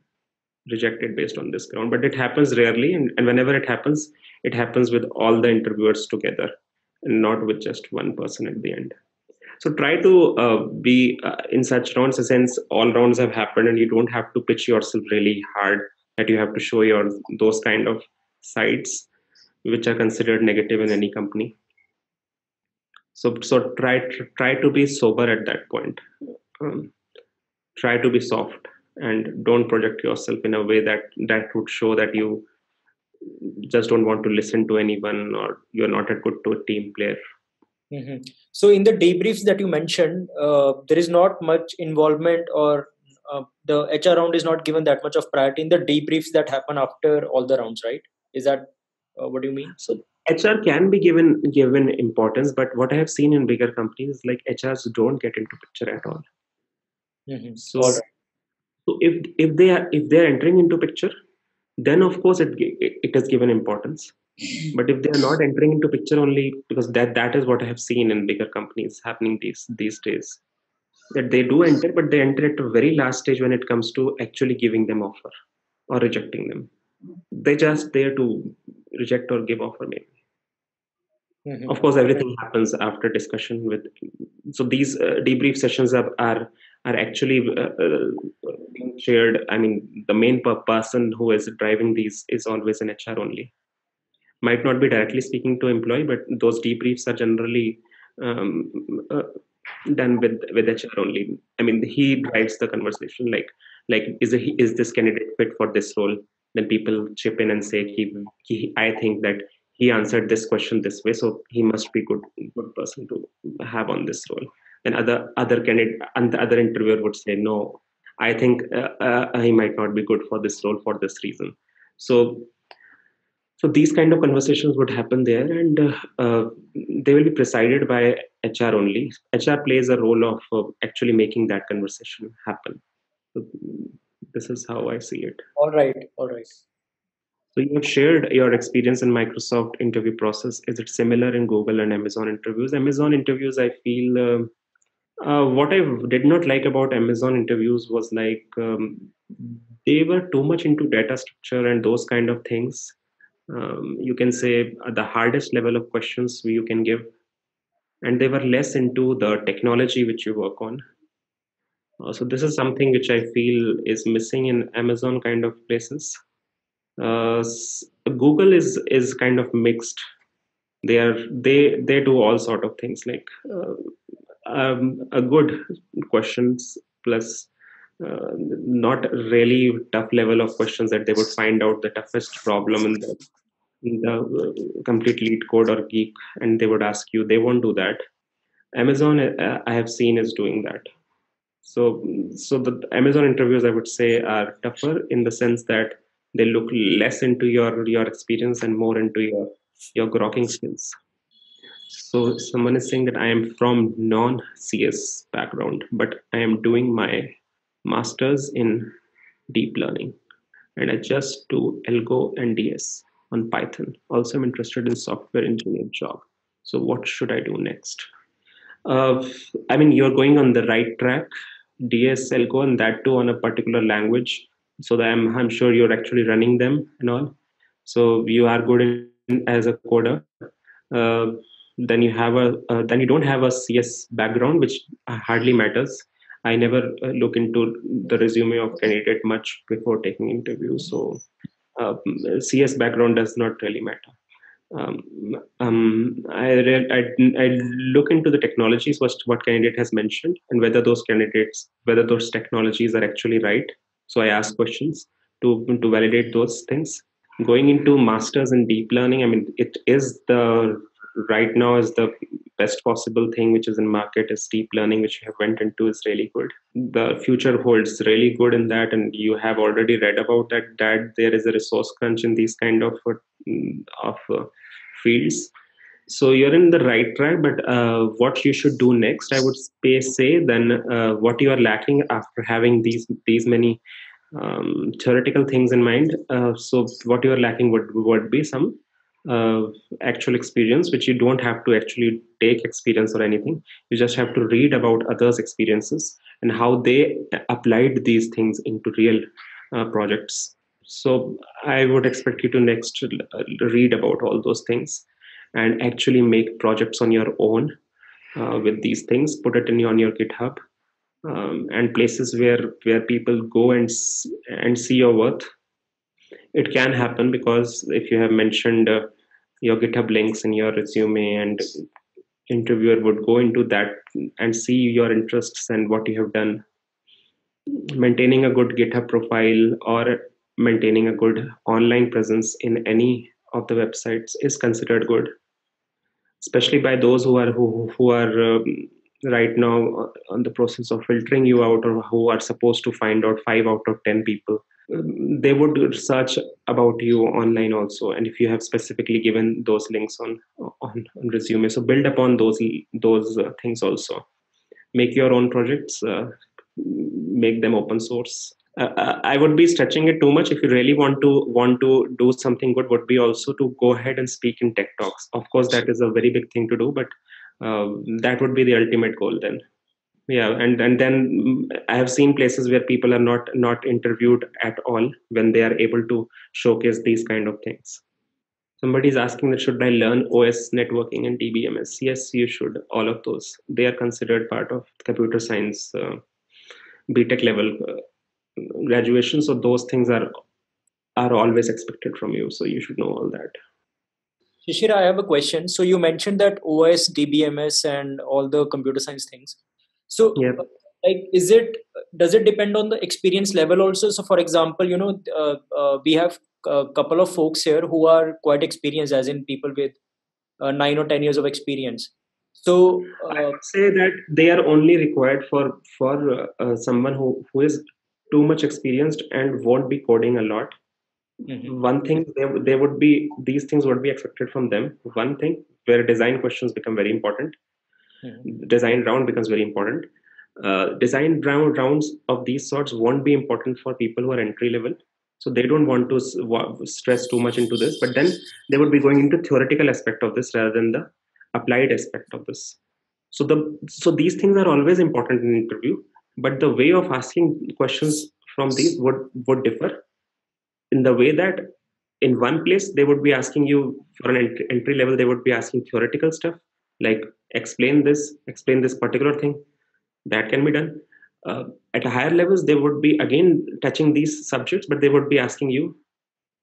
rejected based on this ground, but it happens rarely, and, and whenever it happens, it happens with all the interviewers together and not with just one person at the end. So try to uh, be uh, in such rounds, since all rounds have happened, and you don't have to pitch yourself really hard that you have to show your those kind of sides which are considered negative in any company. So, so try, try to be sober at that point. Um, Try to be soft, and don't project yourself in a way that that would show that you just don't want to listen to anyone, or you're not a good team player. Mm-hmm. So in the debriefs that you mentioned, uh, there is not much involvement, or uh, the H R round is not given that much of priority in the debriefs that happen after all the rounds, right? Is that uh, what do you mean? So H R can be given, given importance, but what I have seen in bigger companies is like H Rs don't get into picture at all. Mm-hmm. So, right. so if if they are if they are entering into picture, then of course it it is given importance. But if they are not entering into picture only, because that that is what I have seen in bigger companies happening these these days, that they do enter, but they enter at the very last stage when it comes to actually giving them offer or rejecting them. They're just there to reject or give offer maybe. Mm-hmm. Of course, everything happens after discussion with. So these uh, debrief sessions are are, are actually uh, uh, being shared. I mean, the main person who is driving these is always an H R only. Might not be directly speaking to employee, but those debriefs are generally um, uh, done with with H R only. I mean, he drives the conversation. Like like is a, is this candidate fit for this role? Then people chip in and say, he, he I think that. He answered this question this way, so he must be good good person to have on this role. Then other other candidate and the other interviewer would say, no, I think uh, uh, he might not be good for this role for this reason. So, so these kind of conversations would happen there, and uh, uh, they will be presided by H R only. H R plays a role of uh, actually making that conversation happen. So this is how I see it. All right. All right. So you have shared your experience in Microsoft interview process. Is it similar in Google and Amazon interviews? Amazon interviews, I feel, uh, uh, what I did not like about Amazon interviews was like, um, they were too much into data structure and those kind of things. Um, you can say uh, the hardest level of questions you can give. And they were less into the technology which you work on. Uh, so this is something which I feel is missing in Amazon kind of places. Uh, Google is is kind of mixed. They are they they do all sort of things like uh, um, a good questions plus uh, not really tough level of questions that they would find out the toughest problem in the, in the complete LeetCode or Geek, and they would ask you. They won't do that. Amazon uh, I have seen is doing that. So so the Amazon interviews, I would say, are tougher in the sense that they look less into your your experience and more into your your grokking skills. So someone is saying that I am from non-C S background, but I am doing my master's in deep learning, and I just do Algo and D S on Python. Also, I'm interested in software engineer job. So what should I do next? Uh, I mean, you're going on the right track. D S, Algo, and that too on a particular language. So that I'm, I'm sure you're actually running them and all. So you are good in, as a coder. Uh, then you have a uh, then you don't have a C S background, which hardly matters. I never uh, look into the resume of candidate much before taking interview. So uh, C S background does not really matter. Um, um, I, I I look into the technologies first, what candidate has mentioned, and whether those candidates whether those technologies are actually right. So I ask questions to, to validate those things. Going into masters in deep learning, I mean, it is the, right now is the best possible thing which is in market is deep learning, which you have went into is really good. The future holds really good in that, and you have already read about that, that there is a resource crunch in these kind of, of uh, fields. So you're in the right track, but uh, what you should do next, I would say, then uh, what you are lacking after having these these many um, theoretical things in mind. Uh, so what you are lacking would would be some uh, actual experience, which you don't have to actually take experience or anything. You just have to read about others' experiences and how they applied these things into real uh, projects. So I would expect you to next read about all those things and actually make projects on your own uh, with these things, put it in on your GitHub um, and places where where people go and and see your worth. It can happen because if you have mentioned uh, your GitHub links in your resume, and interviewer would go into that and see your interests and what you have done. Maintaining a good GitHub profile or maintaining a good online presence in any of the websites is considered good, especially by those who are who, who are um, right now on the process of filtering you out, or who are supposed to find out five out of ten people. Um, they would search about you online also, and if you have specifically given those links on on, on resume, so build upon those those uh, things also. Make your own projects, uh, make them open source, Uh, I would be stretching it too much. If you really want to want to do something good, would be also to go ahead and speak in tech talks. Of course, that is a very big thing to do, but uh, that would be the ultimate goal then. Yeah, and and then I have seen places where people are not not interviewed at all when they are able to showcase these kind of things. Somebody is asking that should I learn O S networking and D B M S? Yes, you should. All of those, they are considered part of computer science uh, B tech level Uh, graduation, so those things are are always expected from you, so you should know all that. Shishir, I have a question. So you mentioned that O S, D B M S and all the computer science things, so yeah. Like is it does it depend on the experience level also? So for example, you know, uh, uh, we have a couple of folks here who are quite experienced, as in people with uh, nine or ten years of experience. So uh, I would say that they are only required for for uh, uh, someone who who is too much experienced and won't be coding a lot. Mm-hmm. One thing, they, they would be, these things would be expected from them. One thing, where design questions become very important. Mm-hmm. Design round becomes very important. Uh, design round rounds of these sorts won't be important for people who are entry level. So they don't want to stress too much into this, but then they would be going into theoretical aspect of this rather than the applied aspect of this. So the, so these things are always important in interview. But the way of asking questions from these would, would differ in the way that in one place they would be asking you for an entry level, they would be asking theoretical stuff like explain this, explain this particular thing that can be done. Uh, at higher levels, they would be again touching these subjects, but they would be asking you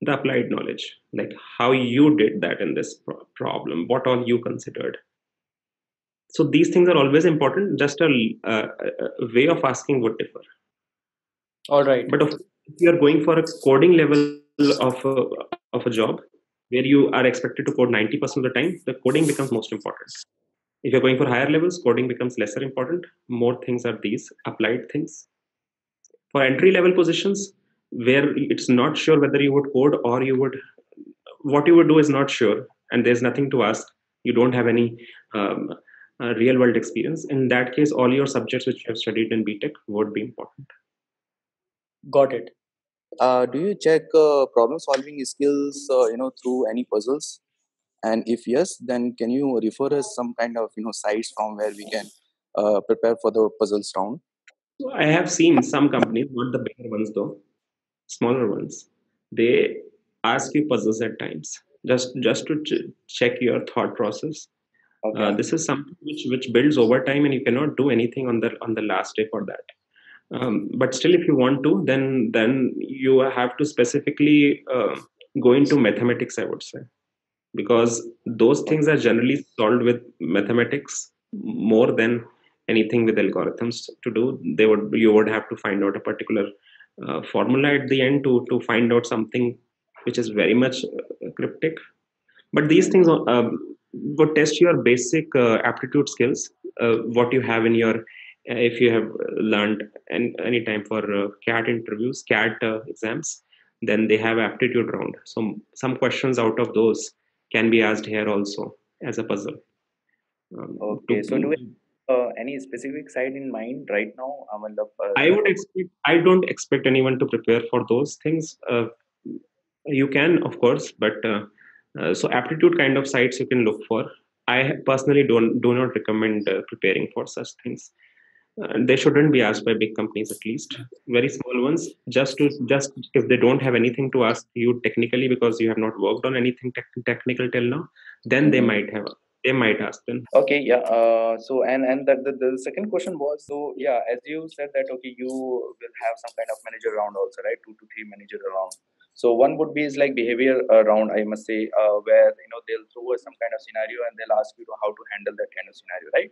the applied knowledge, like how you did that in this pro- problem, what all you considered. So these things are always important, just a, uh, a way of asking would differ. All right. But if you are going for a coding level of a, of a job where you are expected to code ninety percent of the time, the coding becomes most important. If you're going for higher levels, coding becomes lesser important. More things are these applied things. For entry level positions where it's not sure whether you would code or you would, what you would do is not sure and there's nothing to ask. You don't have any um, Uh, real world experience. In that case, all your subjects which you have studied in B tech would be important. Got it. Uh, do you check uh, problem solving skills, uh, you know, through any puzzles? And if yes, then can you refer us some kind of, you know, sites from where we can uh, prepare for the puzzles round? I have seen some companies, not the bigger ones though, smaller ones. They ask you puzzles at times, just just to ch- check your thought process. Okay. Uh, this is something which, which builds over time and you cannot do anything on the on the last day for that. Um, but still, if you want to, then then you have to specifically uh, go into mathematics, I would say. Because those things are generally solved with mathematics more than anything with algorithms to do. They would you would have to find out a particular uh, formula at the end to, to find out something which is very much uh, cryptic. But these things are... Uh, Go test your basic uh, aptitude skills, uh, what you have in your, uh, if you have learned any, any time for uh, C A T interviews, C A T uh, exams, then they have aptitude round. So some questions out of those can be asked here also as a puzzle. Um, okay, so do we have uh, any specific site in mind right now? I, will love, uh, I would expect, I don't expect anyone to prepare for those things. Uh, you can, of course, but... Uh, Uh, so aptitude kind of sites you can look for. I personally don't do not recommend uh, preparing for such things. Uh, they shouldn't be asked by big companies, at least very small ones. Just to just if they don't have anything to ask you technically because you have not worked on anything te- technical till now, then they might have they might ask them. Okay, yeah. Uh, so and and the, the the second question was, so yeah, as you said that okay, you will have some kind of manager round also, right? Two to three manager round. So one would be is like behavior around, I must say, uh, where, you know, they'll throw some kind of scenario and they'll ask you to how to handle that kind of scenario, right?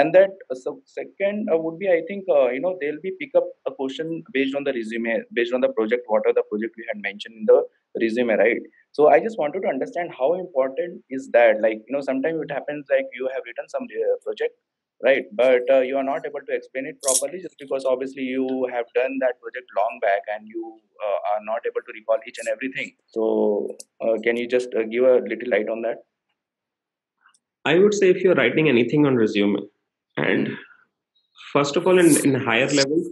And that uh, so second uh, would be, I think, uh, you know, they'll be pick up a question based on the resume, based on the project, what are the project we had mentioned in the resume, right? So I just wanted to understand how important is that? Like, you know, sometimes it happens like you have written some project, right? But uh, you are not able to explain it properly just because obviously you have done that project long back and you uh, are not able to recall each and everything. So uh, can you just uh, give a little light on that? I would say if you're writing anything on resume, and first of all, in, in higher levels,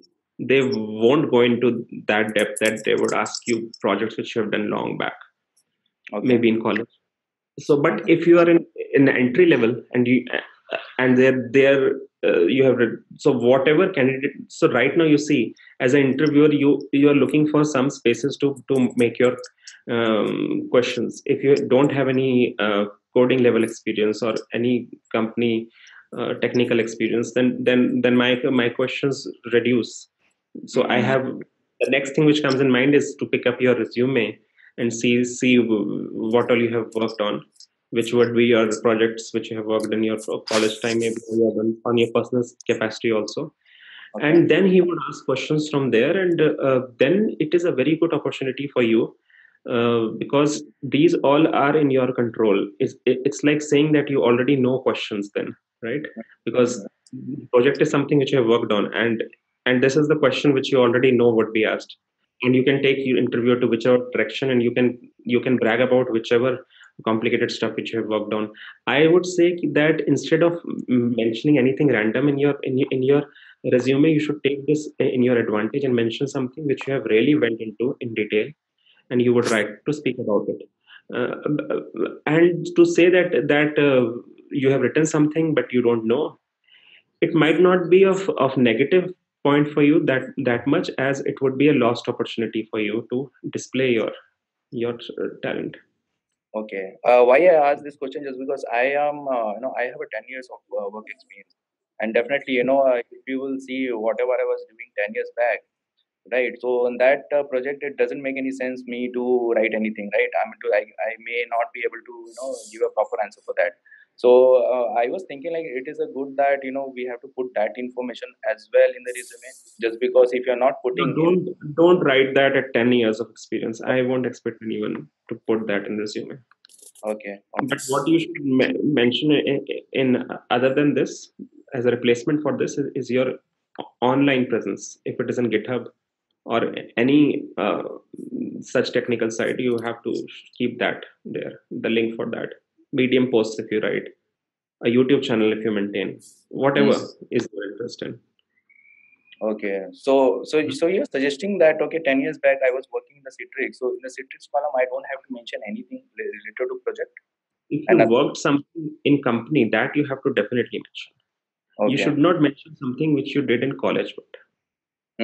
they won't go into that depth that they would ask you projects which you have done long back, okay. maybe in college. So, but if you are in in entry level and you and they're there, uh, you have read, so whatever candidate. So right now you see as an interviewer, you you are looking for some spaces to to make your um, questions. If you don't have any uh, coding level experience or any company uh, technical experience, then then then my my questions reduce. So I have the next thing which comes in mind is to pick up your resume and see see what all you have worked on, which would be your projects which you have worked in your college time, maybe on your personal capacity also. Okay. And then he would ask questions from there, and uh, then it is a very good opportunity for you uh, because these all are in your control. It's, it's like saying that you already know questions then, right? Because project is something which you have worked on, and and this is the question which you already know would be asked. And you can take your interviewer to whichever direction, and you can you can brag about whichever complicated stuff which you have worked on. I would say that instead of mentioning anything random in your in your, in your resume, you should take this in your advantage and mention something which you have really went into in detail, and you would like to speak about it. Uh, and to say that that uh, you have written something but you don't know, it might not be of of negative point for you that that much, as it would be a lost opportunity for you to display your your talent. Okay. Uh, why I asked this question just because I am, uh, you know, I have a ten years of uh, work experience, and definitely, you know, uh, if you will see whatever I was doing ten years back, right? So in that uh, project, it doesn't make any sense me to write anything, right? I mean, to, I I may not be able to, you know, give a proper answer for that. So uh, I was thinking like it is a good that, you know, we have to put that information as well in the resume, just because if you're not putting... No, don't, in, don't write that at ten years of experience. I won't expect anyone to put that in the resume. Okay. okay. But what you should me mention in, in other than this, as a replacement for this, is, is your online presence. If it is in GitHub or any uh, such technical site, you have to keep that there, the link for that. Medium posts if you write, a YouTube channel if you maintain, whatever yes. is your interest in. Okay, so so so you're suggesting that okay, ten years back I was working in the Citrix. So in the Citrix column, I don't have to mention anything related to project. If and you I've... worked something in company, that you have to definitely mention. Okay. You should not mention something which you did in college, but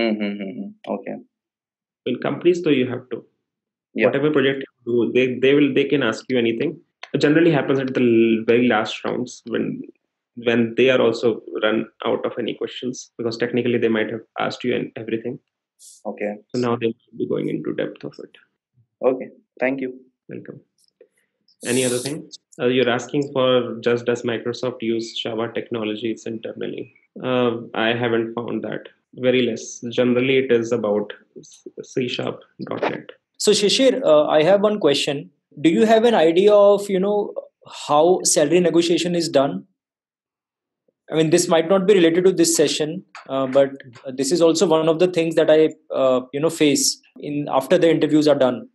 mm-hmm. okay. In companies, though, you have to yeah. whatever project you do, they they will they can ask you anything. It generally happens at the very last rounds when when they are also run out of any questions, because technically they might have asked you and everything. Okay. So now they will be going into depth of it. Okay. Thank you. Welcome. Any other thing? Uh, you're asking for just does Microsoft use Java technologies internally? Uh, I haven't found that. Very less. Generally, it is about C sharp dot net. So Shishir, uh, I have one question. Do you have an idea of, you know, how salary negotiation is done? I mean, this might not be related to this session, uh, but this is also one of the things that I, uh, you know, face in after the interviews are done.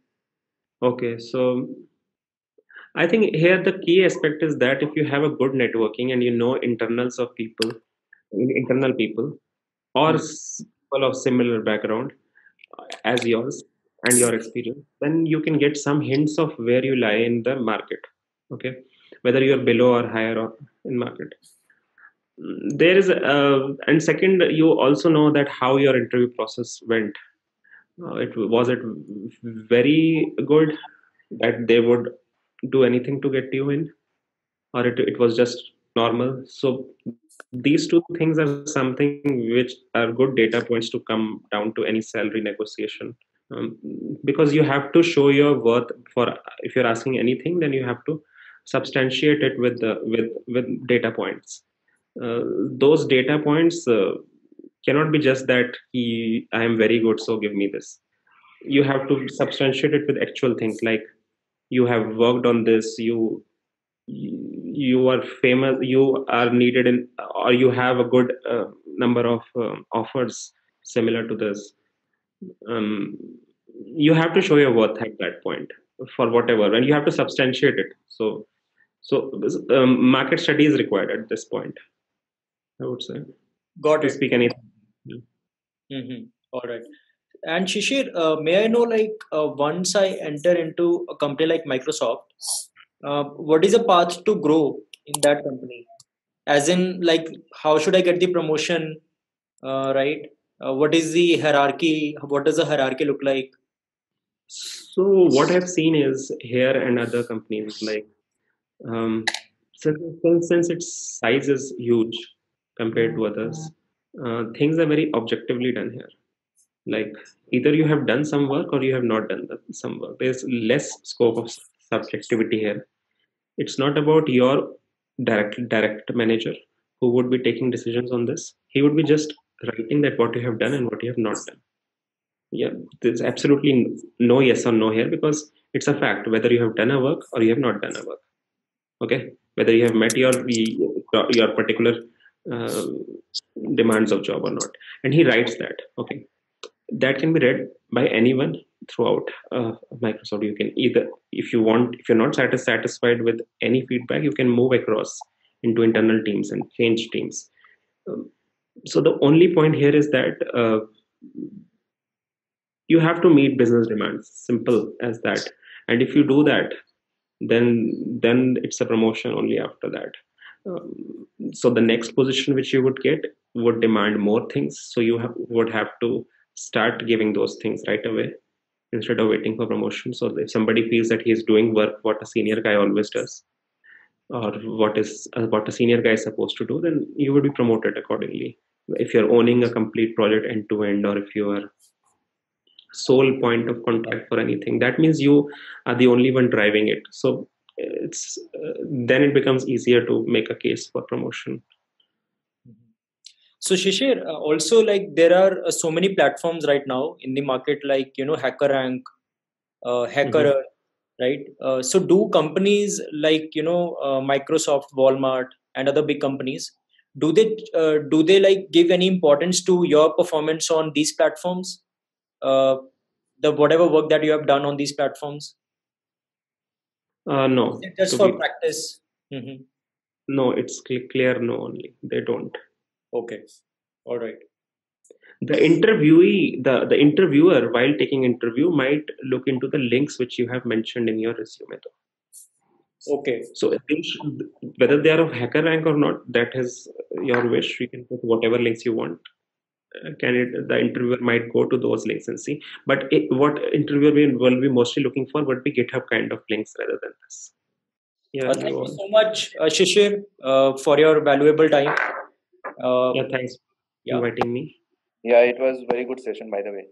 Okay, so I think here the key aspect is that if you have a good networking and you know internals of people, internal people, or people of similar background as yours, and your experience, then you can get some hints of where you lie in the market, okay? Whether you're below or higher or in market. There is, a, and second, you also know that how your interview process went. Uh, it was it very good that they would do anything to get you in, or it, it was just normal. So these two things are something which are good data points to come down to any salary negotiation. Um, because you have to show your worth for if you're asking anything, then you have to substantiate it with the, with with data points. Uh, those data points uh, cannot be just that he, I am very good, so give me this. You have to substantiate it with actual things like you have worked on this, you you are famous, you are needed in, or you have a good uh, number of uh, offers similar to this. Um, you have to show your worth at that point for whatever, and you have to substantiate it. So, so um, market study is required at this point, I would say. Got to speak anything. Mm-hmm. All right. And Shishir, uh, may I know, like, uh, once I enter into a company like Microsoft, uh, what is the path to grow in that company? As in, like, how should I get the promotion, uh, right? Uh, what is the hierarchy? What does the hierarchy look like? So what I've seen is here and other companies, like, um, since, since its size is huge compared to others, uh, things are very objectively done here. Like, either you have done some work or you have not done some work. There's less scope of subjectivity here. It's not about your direct direct manager who would be taking decisions on this. He would be just writing that what you have done and what you have not done. Yeah, there's absolutely no yes or no here, because it's a fact whether you have done a work or you have not done a work. Okay, whether you have met your your particular uh, demands of job or not, and he writes that. Okay. That can be read by anyone throughout uh, Microsoft. You can either, if you want, if you're not satis satisfied with any feedback, you can move across into internal teams and change teams. Um, so the only point here is that uh, you have to meet business demands, simple as that. And if you do that, then, then it's a promotion only after that. Um, so the next position which you would get would demand more things. So you have, would have to start giving those things right away instead of waiting for promotion. So if somebody feels that he is doing work what a senior guy always does, or what is uh, what a senior guy is supposed to do, then you would be promoted accordingly. If you're owning a complete project end to end, or if you are sole point of contact for anything, that means you are the only one driving it. So it's uh, then it becomes easier to make a case for promotion. So Shishir, uh, also, like, there are uh, so many platforms right now in the market, like, you know, HackerRank, uh, Hacker, mm-hmm. right? Uh, so do companies like, you know, uh, Microsoft, Walmart and other big companies, do they, uh, do they like give any importance to your performance on these platforms? Uh, the whatever work that you have done on these platforms? Uh, no. Is it just for practice? Mm-hmm. No, it's clear no only. They don't. Okay. All right. The interviewee, the, the interviewer, while taking interview, might look into the links which you have mentioned in your resume. Though. Okay. So whether they are of HackerRank or not, that is your wish. You can put whatever links you want. Can it, the interviewer might go to those links and see. But it, what interviewer will be mostly looking for would be GitHub kind of links rather than this. Yeah. Uh, thank you so much, uh, Shishir, uh, for your valuable time. Uh, yeah, thanks for yeah. inviting me. Yeah, it was a very good session, by the way.